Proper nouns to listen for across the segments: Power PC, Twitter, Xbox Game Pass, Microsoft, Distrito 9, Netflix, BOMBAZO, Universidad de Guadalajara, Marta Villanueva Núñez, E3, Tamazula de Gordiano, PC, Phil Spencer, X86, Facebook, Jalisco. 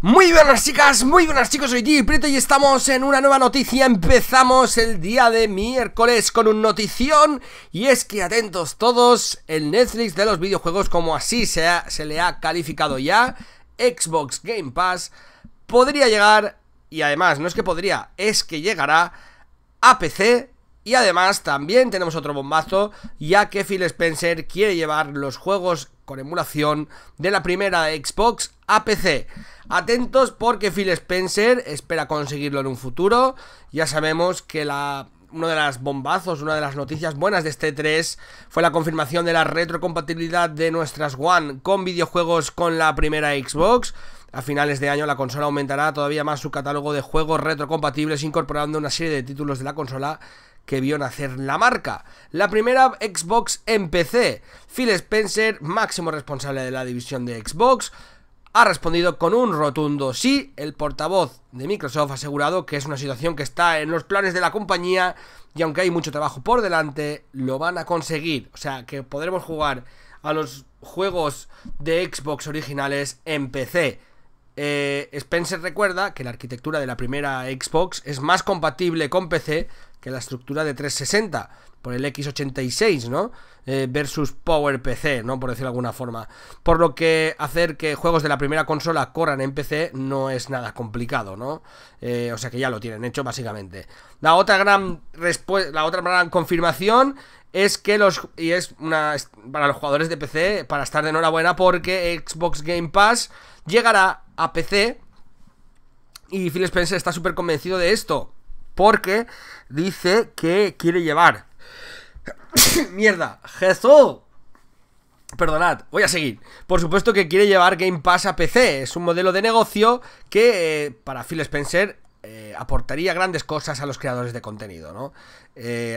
Muy buenas chicas, muy buenas chicos, soy G Prieto y estamos en una nueva noticia. Empezamos el día de miércoles con una notición, y es que, atentos todos, el Netflix de los videojuegos, como así se le ha calificado ya, Xbox Game Pass, podría llegar, y además no es que podría, es que llegará a PC. Y además también tenemos otro bombazo, ya que Phil Spencer quiere llevar los juegos con emulación de la primera Xbox a PC. Atentos, porque Phil Spencer espera conseguirlo en un futuro. Ya sabemos que una de las bombazos, una de las noticias buenas de este E3 fue la confirmación de la retrocompatibilidad de nuestras One con videojuegos con la primera Xbox. A finales de año la consola aumentará todavía más su catálogo de juegos retrocompatibles, incorporando una serie de títulos de la consola que vio nacer la marca. La primera Xbox en PC. Phil Spencer, máximo responsable de la división de Xbox, ha respondido con un rotundo sí. El portavoz de Microsoft ha asegurado que es una situación que está en los planes de la compañía, y aunque hay mucho trabajo por delante, lo van a conseguir. O sea, que podremos jugar a los juegos de Xbox originales en PC. Spencer recuerda que la arquitectura de la primera Xbox es más compatible con PC que la estructura de 360 por el X86, ¿no? Versus Power PC, ¿no? Por decirlo de alguna forma. Por lo que hacer que juegos de la primera consola corran en PC no es nada complicado, ¿no? O sea que ya lo tienen hecho, básicamente. La otra gran confirmación es que para los jugadores de PC, para estar de enhorabuena, porque Xbox Game Pass llegará a PC, y Phil Spencer está súper convencido de esto, porque dice que quiere llevar... ¡Mierda! ¡Jesús! Perdonad, voy a seguir. Por supuesto que quiere llevar Game Pass a PC. Es un modelo de negocio que, para Phil Spencer, aportaría grandes cosas a los creadores de contenido, ¿no?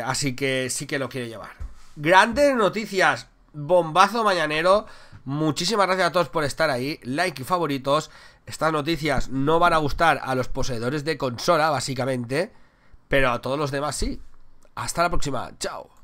Así que sí que lo quiere llevar. Grandes noticias. Bombazo mañanero. Muchísimas gracias a todos por estar ahí, like y favoritos. Estas noticias no van a gustar a los poseedores de consola, básicamente, pero a todos los demás sí. Hasta la próxima, chao.